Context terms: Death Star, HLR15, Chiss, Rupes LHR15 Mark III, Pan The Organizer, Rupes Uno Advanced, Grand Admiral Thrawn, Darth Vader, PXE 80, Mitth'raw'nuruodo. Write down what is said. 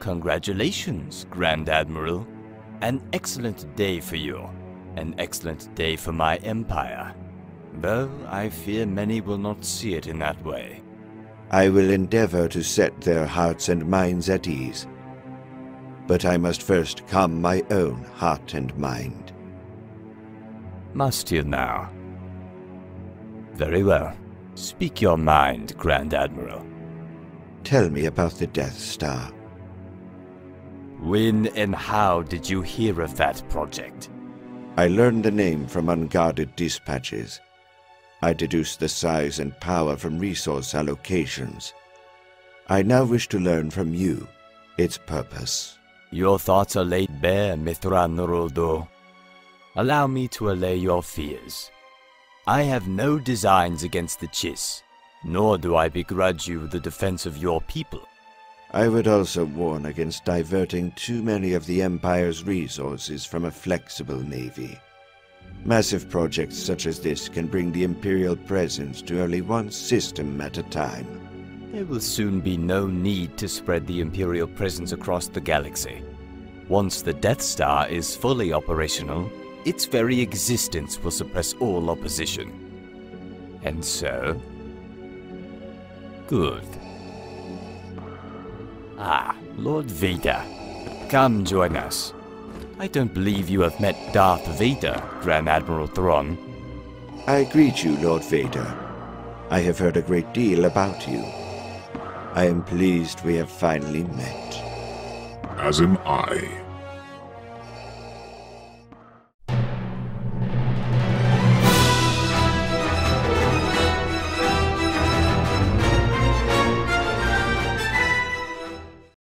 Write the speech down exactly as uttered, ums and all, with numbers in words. Congratulations, Grand Admiral. An excellent day for you. An excellent day for my empire. Though I fear many will not see it in that way. I will endeavor to set their hearts and minds at ease. But I must first calm my own heart and mind. Must you now? Very well. Speak your mind, Grand Admiral. Tell me about the Death Star. When and how did you hear of that project? I learned the name from unguarded dispatches. I deduced the size and power from resource allocations. I now wish to learn from you its purpose. Your thoughts are laid bare, Mitth'raw'nuruodo. Allow me to allay your fears. I have no designs against the Chiss, nor do I begrudge you the defense of your people. I would also warn against diverting too many of the Empire's resources from a flexible navy. Massive projects such as this can bring the Imperial presence to only one system at a time. There will soon be no need to spread the Imperial presence across the galaxy. Once the Death Star is fully operational, its very existence will suppress all opposition. And so... Good. Ah, Lord Vader. Come join us. I don't believe you have met Darth Vader, Grand Admiral Thrawn. I greet you, Lord Vader. I have heard a great deal about you. I am pleased we have finally met. As am I.